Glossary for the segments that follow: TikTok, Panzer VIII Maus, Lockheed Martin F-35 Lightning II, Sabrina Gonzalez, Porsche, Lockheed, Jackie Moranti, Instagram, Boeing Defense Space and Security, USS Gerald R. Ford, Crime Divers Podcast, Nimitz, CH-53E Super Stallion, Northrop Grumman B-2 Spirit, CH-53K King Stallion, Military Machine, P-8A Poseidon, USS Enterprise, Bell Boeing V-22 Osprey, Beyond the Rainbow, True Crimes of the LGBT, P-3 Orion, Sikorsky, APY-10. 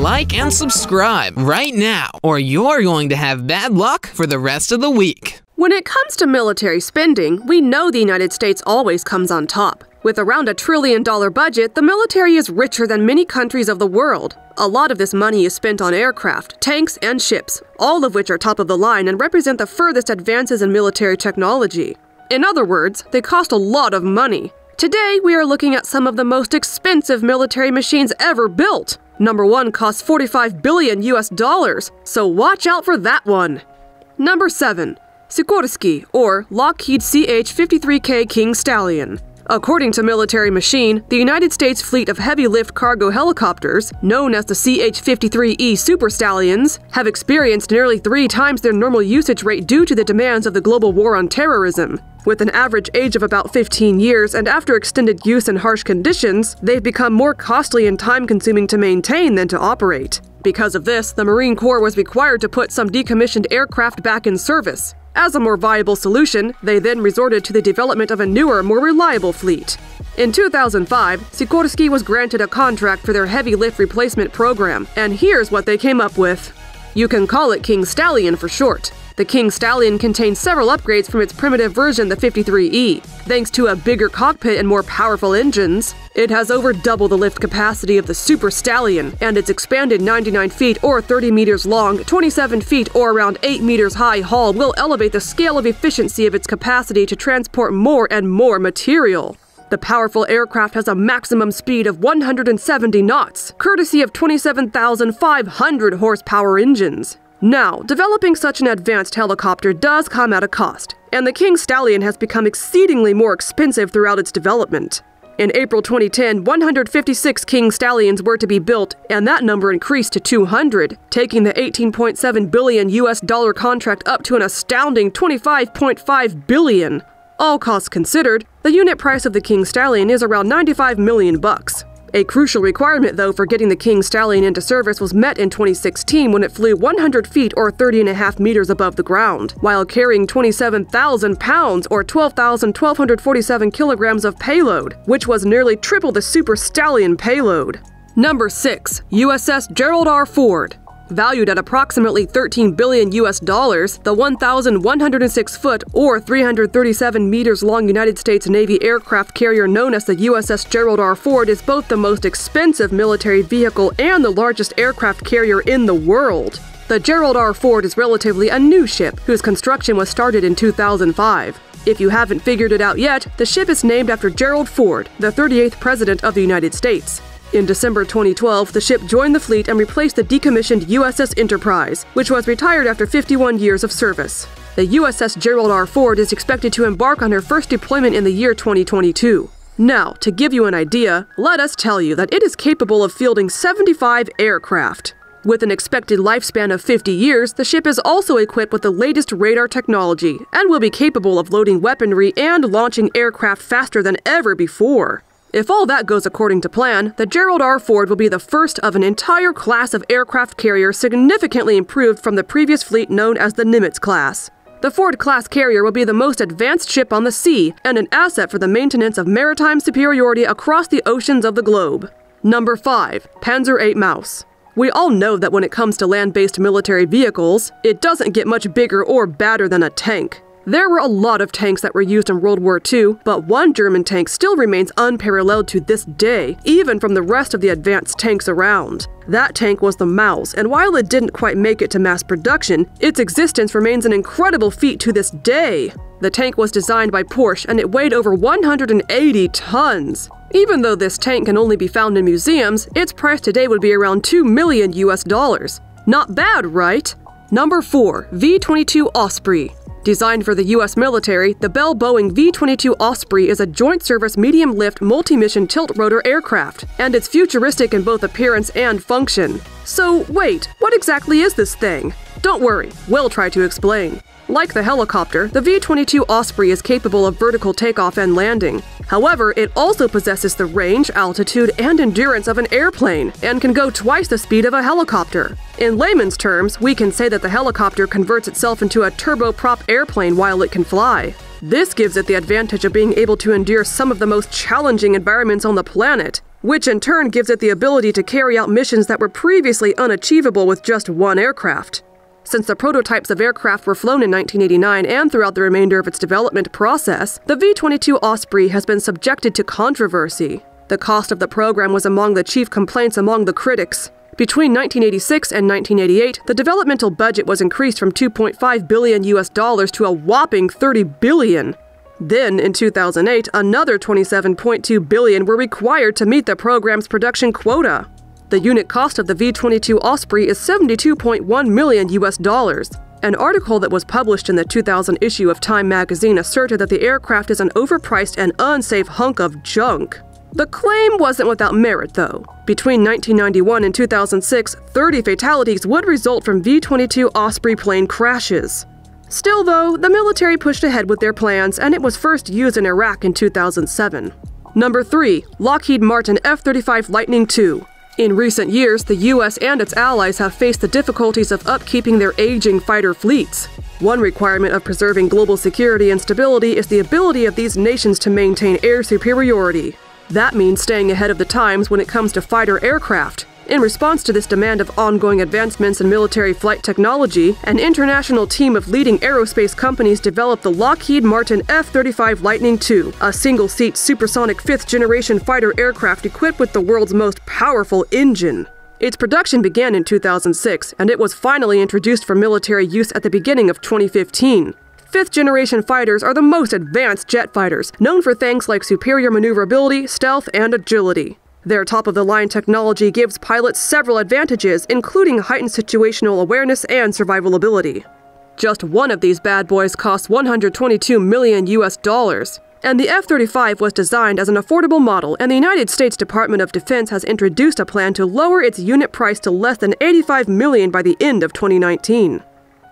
like, and subscribe right now, or you're going to have bad luck for the rest of the week. When it comes to military spending, we know the United States always comes on top. With around $1 trillion budget, the military is richer than many countries of the world. A lot of this money is spent on aircraft, tanks, and ships, all of which are top of the line and represent the furthest advances in military technology. In other words, they cost a lot of money. Today, we are looking at some of the most expensive military machines ever built. Number 1 costs $45 billion US, so watch out for that one. Number 7. Sikorsky, or Lockheed CH-53K King Stallion. According to Military Machine, the United States fleet of heavy-lift cargo helicopters, known as the CH-53E Super Stallions, have experienced nearly 3 times their normal usage rate due to the demands of the global war on terrorism. With an average age of about 15 years and after extended use in harsh conditions, they've become more costly and time-consuming to maintain than to operate. Because of this, the Marine Corps was required to put some decommissioned aircraft back in service. As a more viable solution, they then resorted to the development of a newer, more reliable fleet. In 2005, Sikorsky was granted a contract for their heavy lift replacement program, and here's what they came up with. You can call it King Stallion for short. The King Stallion contains several upgrades from its primitive version, the 53E. Thanks to a bigger cockpit and more powerful engines, it has over double the lift capacity of the Super Stallion, and its expanded 99 feet or 30 meters long, 27 feet or around 8 meters high hull will elevate the scale of efficiency of its capacity to transport more and more material. The powerful aircraft has a maximum speed of 170 knots, courtesy of 27,500 horsepower engines. Now, developing such an advanced helicopter does come at a cost, and the King Stallion has become exceedingly more expensive throughout its development. In April 2010, 156 King Stallions were to be built, and that number increased to 200, taking the $18.7 billion US contract up to an astounding $25.5 billion. All costs considered, the unit price of the King Stallion is around $95 million bucks. A crucial requirement, though, for getting the King Stallion into service was met in 2016 when it flew 100 feet or 30.5 meters above the ground, while carrying 27,000 pounds or 12,247 kilograms of payload, which was nearly triple the Super Stallion payload. Number 6. USS Gerald R. Ford. Valued at approximately $13 billion US, the 1,106-foot or 337 meters long United States Navy aircraft carrier known as the USS Gerald R. Ford is both the most expensive military vehicle and the largest aircraft carrier in the world. The Gerald R. Ford is relatively a new ship, whose construction was started in 2005. If you haven't figured it out yet, the ship is named after Gerald Ford, the 38th President of the United States. In December 2012, the ship joined the fleet and replaced the decommissioned USS Enterprise, which was retired after 51 years of service. The USS Gerald R. Ford is expected to embark on her first deployment in the year 2022. Now, to give you an idea, let us tell you that it is capable of fielding 75 aircraft. With an expected lifespan of 50 years, the ship is also equipped with the latest radar technology and will be capable of loading weaponry and launching aircraft faster than ever before. If all that goes according to plan, the Gerald R. Ford will be the first of an entire class of aircraft carriers significantly improved from the previous fleet known as the Nimitz class. The Ford-class carrier will be the most advanced ship on the sea and an asset for the maintenance of maritime superiority across the oceans of the globe. Number 5. Panzer VIII Maus. We all know that when it comes to land-based military vehicles, it doesn't get much bigger or badder than a tank. There were a lot of tanks that were used in World War II, but one German tank still remains unparalleled to this day, even from the rest of the advanced tanks around. That tank was the Maus, and while it didn't quite make it to mass production, its existence remains an incredible feat to this day. The tank was designed by Porsche, and it weighed over 180 tons. Even though this tank can only be found in museums, its price today would be around $2 million US. Not bad, right? Number 4. V-22 Osprey. Designed for the U.S. military, the Bell Boeing V-22 Osprey is a joint-service medium-lift multi-mission tiltrotor aircraft, and it's futuristic in both appearance and function. So wait, what exactly is this thing? Don't worry, we'll try to explain. Like the helicopter, the V-22 Osprey is capable of vertical takeoff and landing. However, it also possesses the range, altitude, and endurance of an airplane, and can go twice the speed of a helicopter. In layman's terms, we can say that the helicopter converts itself into a turboprop airplane while it can fly. This gives it the advantage of being able to endure some of the most challenging environments on the planet. which in turn gives it the ability to carry out missions that were previously unachievable with just one aircraft. Since the prototypes of aircraft were flown in 1989 and throughout the remainder of its development process, the V-22 Osprey has been subjected to controversy. The cost of the program was among the chief complaints among the critics. Between 1986 and 1988, the developmental budget was increased from $2.5 billion to a whopping $30 billion. Then, in 2008, another $27.2 billion were required to meet the program's production quota. The unit cost of the V-22 Osprey is $72.1 million. An article that was published in the 2000 issue of Time magazine asserted that the aircraft is an overpriced and unsafe hunk of junk. The claim wasn't without merit, though. Between 1991 and 2006, 30 fatalities would result from V-22 Osprey plane crashes. Still, though, the military pushed ahead with their plans, and it was first used in Iraq in 2007. Number 3. Lockheed Martin F-35 Lightning II. In recent years, the U.S. and its allies have faced the difficulties of upkeeping their aging fighter fleets. One requirement of preserving global security and stability is the ability of these nations to maintain air superiority. That means staying ahead of the times when it comes to fighter aircraft. In response to this demand of ongoing advancements in military flight technology, an international team of leading aerospace companies developed the Lockheed Martin F-35 Lightning II, a single-seat supersonic fifth-generation fighter aircraft equipped with the world's most powerful engine. Its production began in 2006, and it was finally introduced for military use at the beginning of 2015. Fifth-generation fighters are the most advanced jet fighters, known for things like superior maneuverability, stealth, and agility. Their top-of-the-line technology gives pilots several advantages, including heightened situational awareness and survivability. Just one of these bad boys costs $122 million, and the F-35 was designed as an affordable model, and the United States Department of Defense has introduced a plan to lower its unit price to less than $85 million by the end of 2019.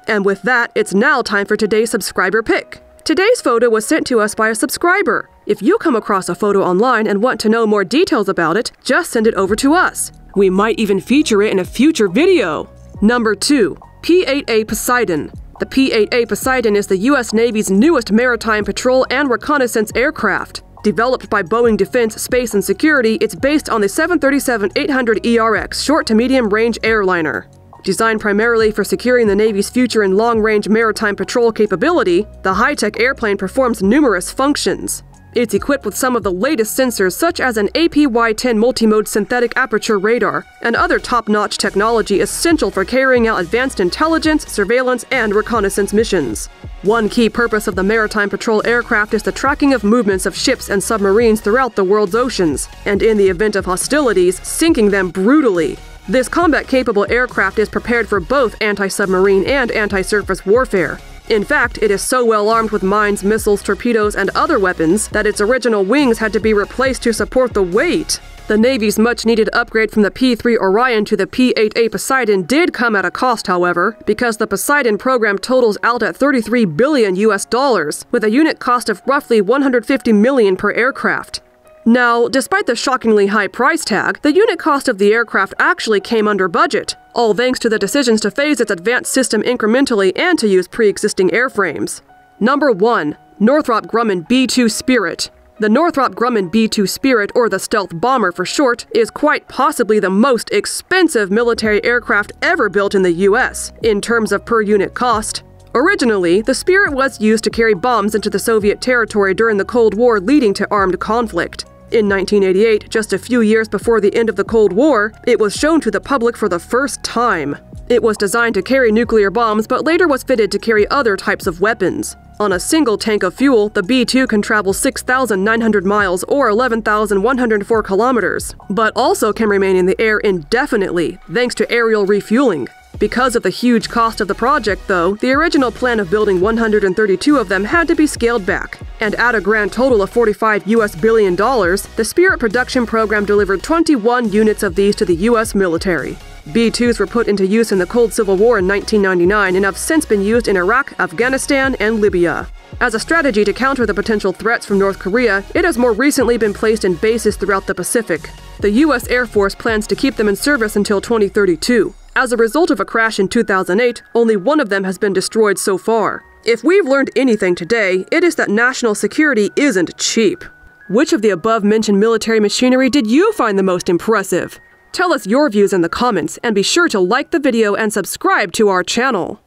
And with that, it's now time for today's subscriber pick. Today's photo was sent to us by a subscriber. If you come across a photo online and want to know more details about it, just send it over to us. We might even feature it in a future video. Number 2. P-8A Poseidon. The P-8A Poseidon is the U.S. Navy's newest maritime patrol and reconnaissance aircraft. Developed by Boeing Defense Space and Security, it's based on the 737-800ERX short-to-medium-range airliner. Designed primarily for securing the Navy's future in long-range maritime patrol capability, the high-tech airplane performs numerous functions. It's equipped with some of the latest sensors, such as an APY-10 multimode synthetic aperture radar, and other top-notch technology essential for carrying out advanced intelligence, surveillance, and reconnaissance missions. One key purpose of the maritime patrol aircraft is the tracking of movements of ships and submarines throughout the world's oceans, and in the event of hostilities, sinking them brutally. This combat-capable aircraft is prepared for both anti-submarine and anti-surface warfare. In fact, it is so well armed with mines, missiles, torpedoes, and other weapons that its original wings had to be replaced to support the weight. The Navy's much-needed upgrade from the P-3 Orion to the P-8A Poseidon did come at a cost, however, because the Poseidon program totals out at $33 billion, with a unit cost of roughly $150 million per aircraft. Now, despite the shockingly high price tag, the unit cost of the aircraft actually came under budget, all thanks to the decisions to phase its advanced system incrementally and to use pre-existing airframes. Number 1. Northrop Grumman B-2 Spirit. The Northrop Grumman B-2 Spirit, or the stealth bomber for short, is quite possibly the most expensive military aircraft ever built in the U.S. in terms of per-unit cost. Originally, the Spirit was used to carry bombs into the Soviet territory during the Cold War, leading to armed conflict. In 1988, just a few years before the end of the Cold War, it was shown to the public for the first time. It was designed to carry nuclear bombs, but later was fitted to carry other types of weapons. On a single tank of fuel, the B-2 can travel 6,900 miles or 11,104 kilometers, but also can remain in the air indefinitely, thanks to aerial refueling. Because of the huge cost of the project, though, the original plan of building 132 of them had to be scaled back, and at a grand total of $45 billion, the Spirit production program delivered 21 units of these to the U.S. military. B-2s were put into use in the Cold Civil War in 1999 and have since been used in Iraq, Afghanistan, and Libya. As a strategy to counter the potential threats from North Korea, it has more recently been placed in bases throughout the Pacific. The U.S. Air Force plans to keep them in service until 2032. As a result of a crash in 2008, only one of them has been destroyed so far. If we've learned anything today, it is that national security isn't cheap. Which of the above-mentioned military machinery did you find the most impressive? Tell us your views in the comments and be sure to like the video and subscribe to our channel.